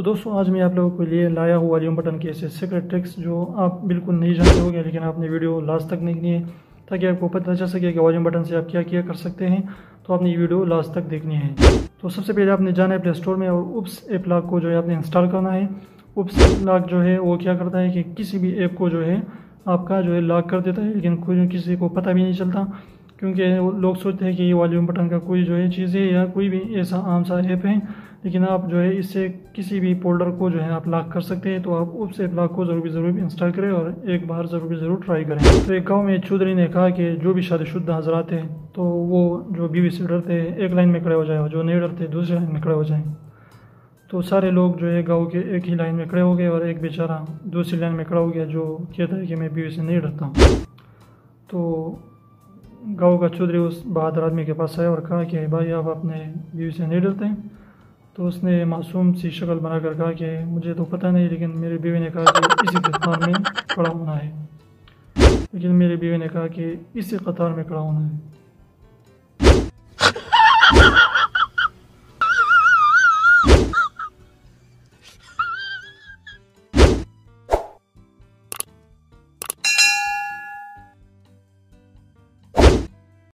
तो दोस्तों आज मैं आप लोगों के लिए लाया हुआ वॉल्यूम बटन के ऐसे सीक्रेट ट्रिक्स जो आप बिल्कुल नहीं जानते होंगे, लेकिन आपने वीडियो लास्ट तक देखनी है ताकि आपको पता चल सके कि वॉल्यूम बटन से आप क्या क्या कर सकते हैं। तो आपने ये वीडियो लास्ट तक देखनी है। तो सबसे पहले आपने जाना है प्ले स्टोर में और उप्स ऐप लॉक को जो है आपने इंस्टॉल करना है। उप्स ऐप लॉक जो है वो क्या करता है कि किसी भी ऐप को जो है आपका जो है लॉक कर देता है, लेकिन कोई किसी को पता भी नहीं चलता, क्योंकि लोग सोचते हैं कि ये वॉल्यूम बटन का कोई जो है चीज़ है या कोई भी ऐसा आम सा ऐप है, लेकिन आप जो है इससे किसी भी फोल्डर को जो है आप लॉक कर सकते हैं। तो आप उप्स ऐप लॉक को ज़रूर इंस्टॉल करें और एक बार ज़रूर ट्राई करें। तो एक गाँव में चौधरी ने कहा कि जो भी शादीशुदा हजरात हैं तो वो जो बीवी से डरते एक लाइन में खड़े हो जाए और जो नहीं डरते दूसरे लाइन में खड़े हो जाएँ। तो सारे लोग जो है गाँव के एक ही लाइन में खड़े हो गए और एक बेचारा दूसरी लाइन में खड़ा हो गया जो कहता है कि मैं बीवी से नहीं डरता हूँ। तो गाँव का चौधरी उस बहादुर आदमी के पास आया और कहा कि भाई आप अपने बीवी से नहीं डरते? तो उसने मासूम सी शक्ल बनाकर कहा कि मुझे तो पता नहीं, लेकिन मेरी बीवी ने कहा कि इसी कतार में खड़ा होना है। लेकिन मेरी बीवी ने कहा कि इसी कतार में खड़ा होना है।